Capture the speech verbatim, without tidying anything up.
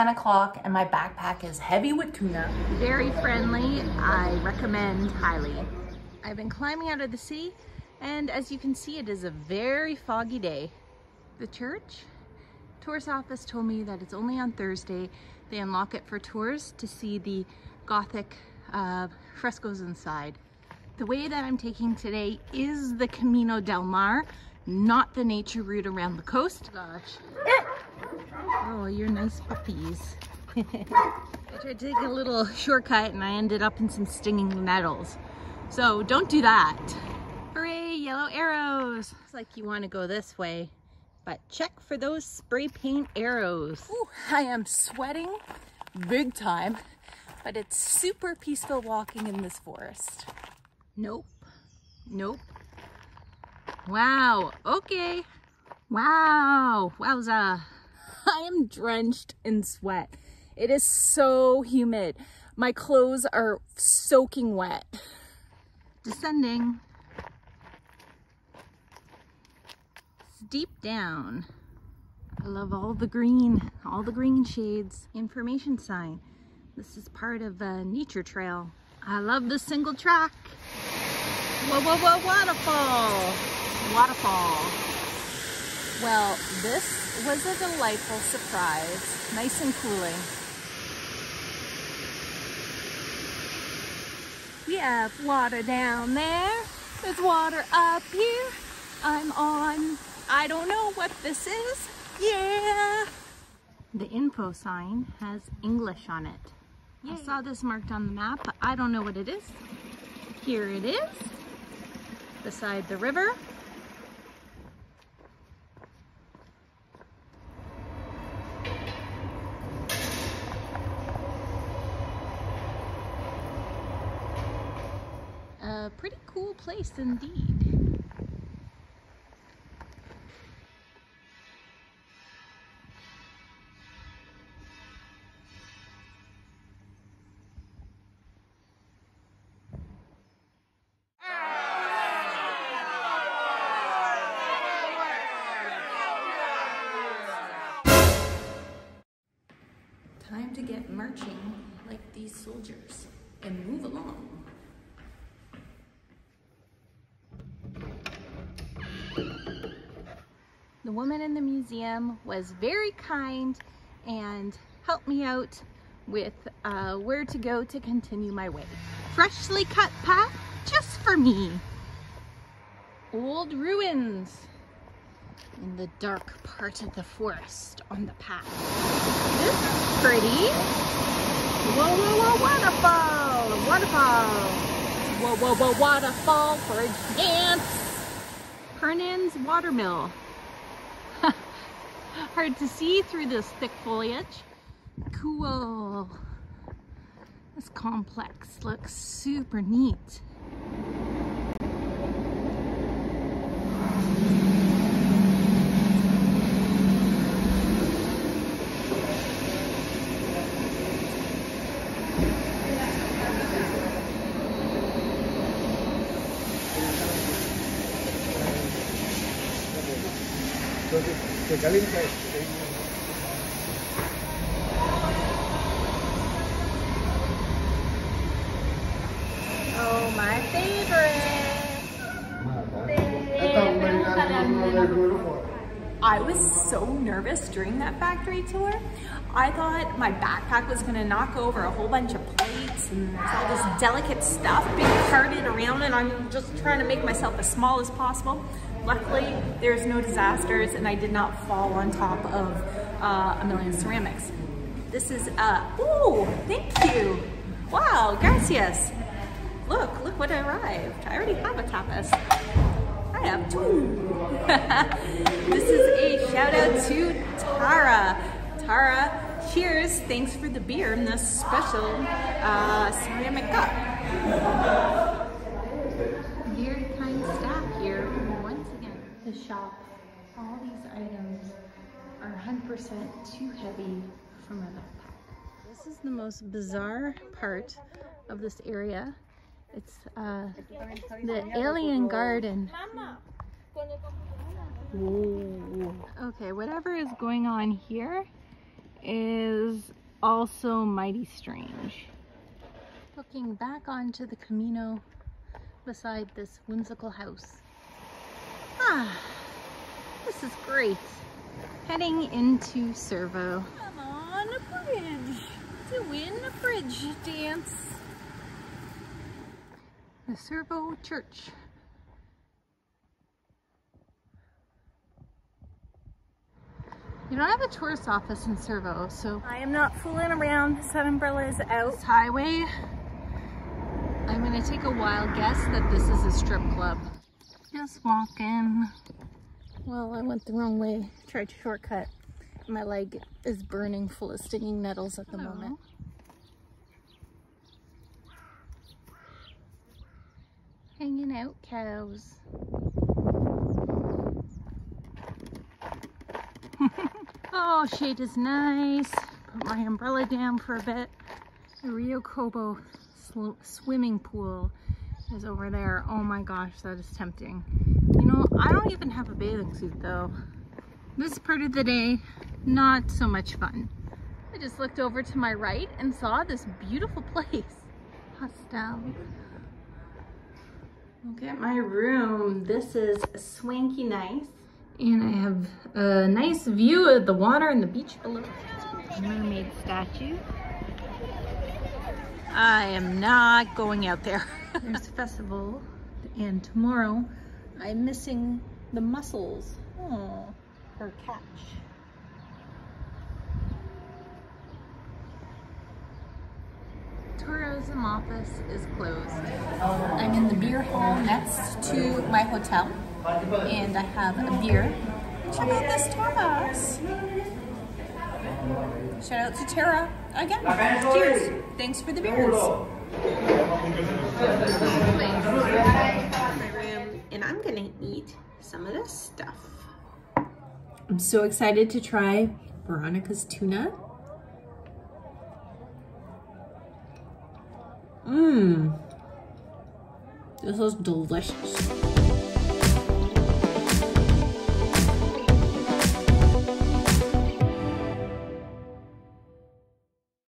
ten o'clock and my backpack is heavy with tuna. Very friendly, I recommend highly. I've been climbing out of the sea and as you can see, it is a very foggy day. The church tourist office told me that it's only on Thursday. They unlock it for tours to see the Gothic uh, frescoes inside. The way that I'm taking today is the Camino del Mar, not the nature route around the coast. Gosh. Oh, you're nice puppies. I tried to take a little shortcut and I ended up in some stinging nettles. So don't do that. Hooray, yellow arrows. Looks like you want to go this way, but check for those spray paint arrows. Ooh, I am sweating big time, but it's super peaceful walking in this forest. Nope. Nope. Wow. Okay. Wow. Wowza. I am drenched in sweat. It is so humid. My clothes are soaking wet. Descending. It's deep down. I love all the green, all the green shades. Information sign. This is part of a nature trail. I love this single track. Whoa, whoa, whoa, waterfall. Waterfall. Well, this was a delightful surprise. Nice and cooling. We have water down there. There's water up here. I'm on, I don't know what this is. Yeah. The info sign has English on it. Yay. I saw this marked on the map, but I don't know what it is. Here it is, beside the river. A pretty cool place indeed. Time to get marching like these soldiers and move along. The woman in the museum was very kind and helped me out with uh, where to go to continue my way. Freshly cut path just for me. Old ruins in the dark part of the forest on the path. This is pretty. Whoa, whoa, whoa, waterfall, waterfall. Whoa, whoa, whoa, waterfall for a dance. Pernin's watermill. Hard to see through this thick foliage. Cool. This complex looks super neat. Oh, my favorite! I was so nervous during that factory tour. I thought my backpack was gonna knock over a whole bunch of plates and all this delicate stuff being carted around, and I'm just trying to make myself as small as possible. Luckily, there's no disasters and I did not fall on top of uh, a million ceramics. This is, uh, ooh, thank you. Wow, gracias. Look, look what arrived. I already have a tapas. I have two. This is a shout out to Tara. Tara, cheers. Thanks for the beer in this special uh, ceramic cup. The shop, all these items are one hundred percent too heavy for my backpack. This is the most bizarre part of this area. It's uh, the alien garden. Whoa. Okay, whatever is going on here is also mighty strange. Looking back onto the Camino beside this whimsical house. Ah, this is great. Heading into Cervo. Come on, a bridge. Doing a bridge dance. The Cervo Church. You don't have a tourist office in Cervo, so... I am not fooling around. The sun umbrella is out. This highway. I'm going to take a wild guess that this is a strip club. Just walking. Well, I went the wrong way. Tried to shortcut. My leg is burning full of stinging nettles at the Hello. moment. Hanging out, cows. Oh, shade is nice. Put my umbrella down for a bit. The Rio Cobo swimming pool is over there. Oh my gosh, that is tempting. You know, I don't even have a bathing suit though. This part of the day, not so much fun. I just looked over to my right and saw this beautiful place. Hostel. Look at my room. This is swanky nice. And I have a nice view of the water and the beach below. Mermaid statue. I am not going out there. There's a festival. And tomorrow, I'm missing the mussels. Oh, her catch. Tourism office is closed. I'm in the beer hall next to my hotel. And I have a beer. Check out this Starbucks. Shout out to Tara again. Cheers. Thanks for the beers. My room, and I'm gonna eat some of this stuff. I'm so excited to try Veronica's tuna. Mmm. This is delicious.